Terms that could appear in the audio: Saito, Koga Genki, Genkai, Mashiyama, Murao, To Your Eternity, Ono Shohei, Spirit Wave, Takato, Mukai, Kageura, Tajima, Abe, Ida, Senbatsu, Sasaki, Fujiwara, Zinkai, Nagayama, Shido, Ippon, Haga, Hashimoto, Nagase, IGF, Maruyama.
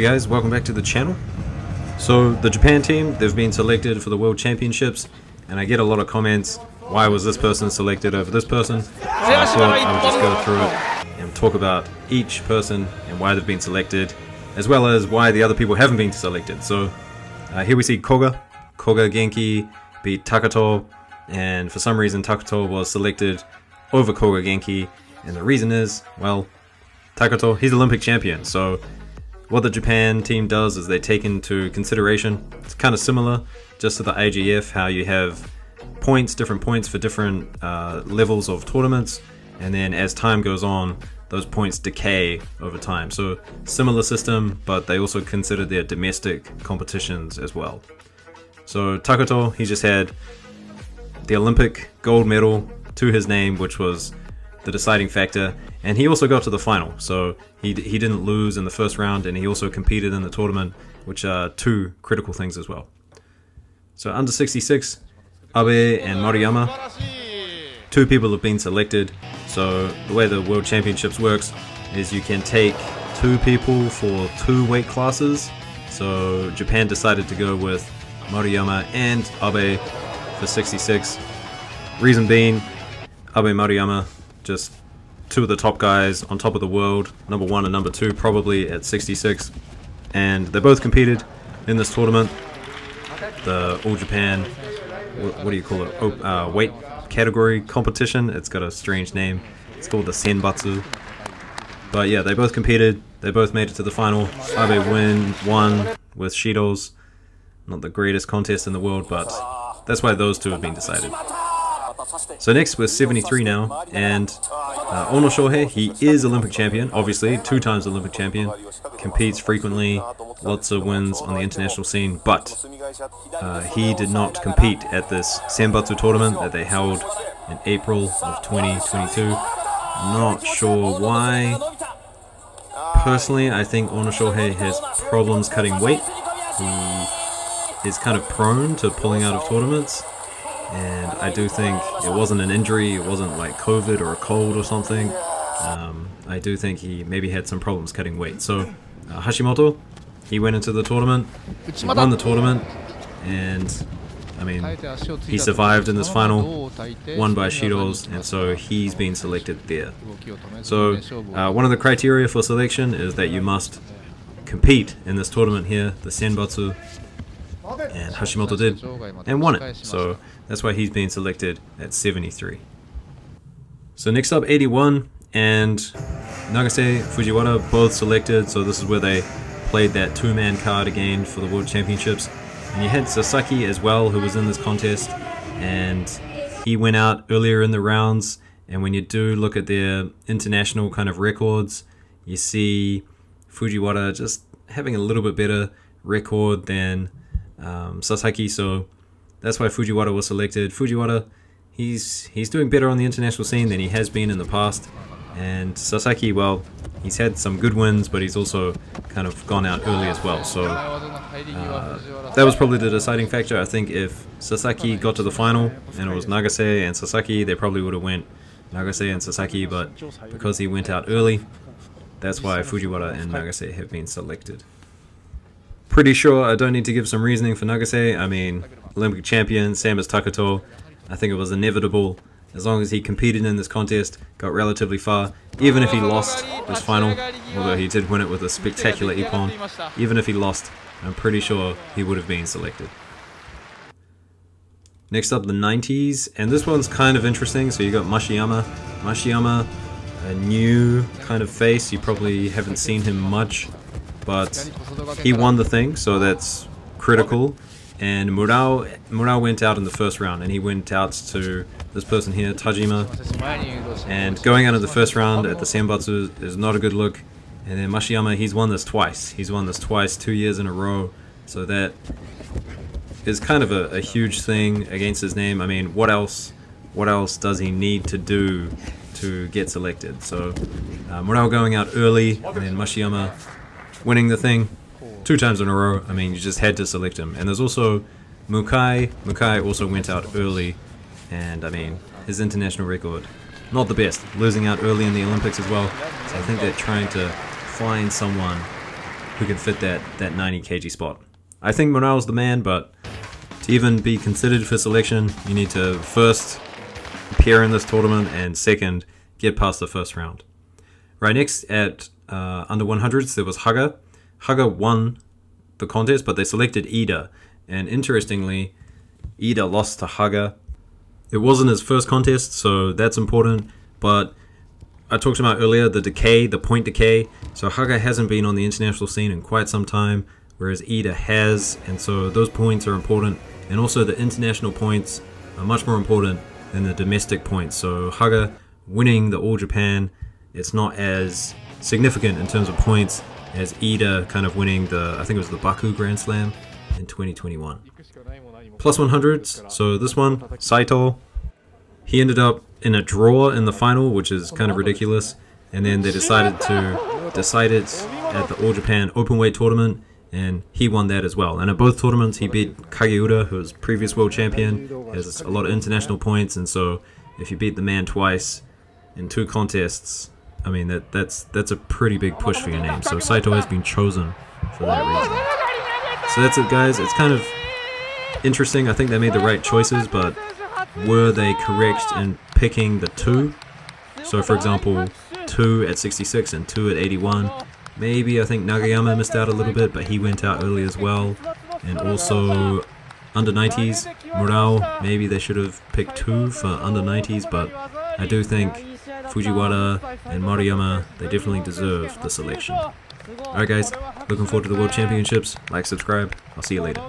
Hey guys, welcome back to the channel. So the Japan team, they've been selected for the World Championships, and I get a lot of comments, why was this person selected over this person? So I thought I would just go through it and talk about each person and why they've been selected, as well as why the other people haven't been selected. So here we see Koga Genki beat Takato, and for some reason Takato was selected over Koga Genki, and the reason is, well, Takato, he's Olympic champion. So what the Japan team does is they take into consideration, it's kind of similar just to the IGF, how you have points, different points for different levels of tournaments, and then as time goes on those points decay over time. So similar system, but they also consider their domestic competitions as well. So Takato, he just had the Olympic gold medal to his name, which was the deciding factor, and he also got to the final. So he didn't lose in the first round, and he also competed in the tournament, which are two critical things as well. So under 66, Abe and Maruyama, two people have been selected. So the way the World Championships works is you can take two people for two weight classes. So Japan decided to go with Maruyama and Abe for 66. Reason being, Abe, Maruyama, just two of the top guys on top of the world, number one and number two probably at 66, and they both competed in this tournament, the All Japan, what do you call it, weight category competition. It's got a strange name, it's called the Senbatsu. But yeah, they both competed, they both made it to the final. Abe won with Shido's, not the greatest contest in the world, but that's why those two have been decided. So next we're 73 now, and Ono Shohei, he is Olympic champion, obviously, two times Olympic champion, competes frequently, lots of wins on the international scene, but he did not compete at this Senbatsu tournament that they held in April of 2022. Not sure why. Personally, I think Ono Shohei has problems cutting weight. He is kind of prone to pulling out of tournaments. And I do think it wasn't an injury, it wasn't like COVID or a cold or something. I do think he maybe had some problems cutting weight. So Hashimoto, he went into the tournament, he won the tournament, and I mean, he survived in this final, won by Shido's, and so he's been selected there. So one of the criteria for selection is that you must compete in this tournament here, the Senbatsu. And Hashimoto did, and won it, so that's why he's being selected at 73. So next up, 81, and Nagase, Fujiwara, both selected, so this is where they played that two-man card again for the World Championships. And you had Sasaki as well, who was in this contest, and he went out earlier in the rounds, and when you do look at their international kind of records, you see Fujiwara just having a little bit better record than Sasaki, so that's why Fujiwara was selected. Fujiwara, he's doing better on the international scene than he has been in the past, and Sasaki, well, he's had some good wins, but he's also kind of gone out early as well, so that was probably the deciding factor. I think if Sasaki got to the final and it was Nagase and Sasaki, they probably would have went Nagase and Sasaki, but because he went out early, that's why Fujiwara and Nagase have been selected. Pretty sure I don't need to give some reasoning for Nagase. I mean, Olympic champion, same as Takato. I think it was inevitable. As long as he competed in this contest, got relatively far, even if he lost this final, although he did win it with a spectacular Ippon, even if he lost, I'm pretty sure he would have been selected. Next up, the 90s, and this one's kind of interesting. So you got Mashiyama. Mashiyama, a new kind of face. You probably haven't seen him much, but he won the thing, so that's critical. And Murao went out in the first round, and he went out to this person here, Tajima. And going out in the first round at the Senbatsu is not a good look. And then Mashiyama, he's won this twice. He's won this twice, 2 years in a row. So that is kind of a huge thing against his name. I mean, what else does he need to do to get selected? So Murao going out early, and then Mashiyama winning the thing 2 times in a row. I mean, you just had to select him. And there's also Mukai. Mukai also went out early, and I mean, his international record, not the best, losing out early in the Olympics as well. So I think they're trying to find someone who can fit that 90 kg spot. I think Murao's the man, but to even be considered for selection, you need to first appear in this tournament and second, get past the first round. Right, next at under 100s there was Haga. Haga won the contest, but they selected Ida, and interestingly Ida lost to Haga. It wasn't his first contest, so that's important, but I talked about earlier the decay, the point decay, so Haga hasn't been on the international scene in quite some time, whereas Ida has, and so those points are important, and also the international points are much more important than the domestic points, so Haga winning the All Japan, it's not as significant in terms of points as Ida kind of winning the, I think it was the Baku Grand Slam in 2021. Plus 100s, so this one, Saito, he ended up in a draw in the final, which is kind of ridiculous, and then they decided to decide it at the All Japan Openweight Tournament, and he won that as well. And at both tournaments he beat Kageura, who was previous world champion, has a lot of international points, and so if you beat the man twice in two contests, I mean that's a pretty big push for your name, so Saito has been chosen for that reason. So that's it guys, it's kind of interesting, I think they made the right choices, but were they correct in picking the two? So for example, two at 66 and two at 81, maybe I think Nagayama missed out a little bit, but he went out early as well, and also under 90s, Murao, maybe they should have picked two for under 90s, but I do think Fujiwara and Maruyama, they definitely deserve the selection. Alright guys, looking forward to the World Championships, like, subscribe, I'll see you later.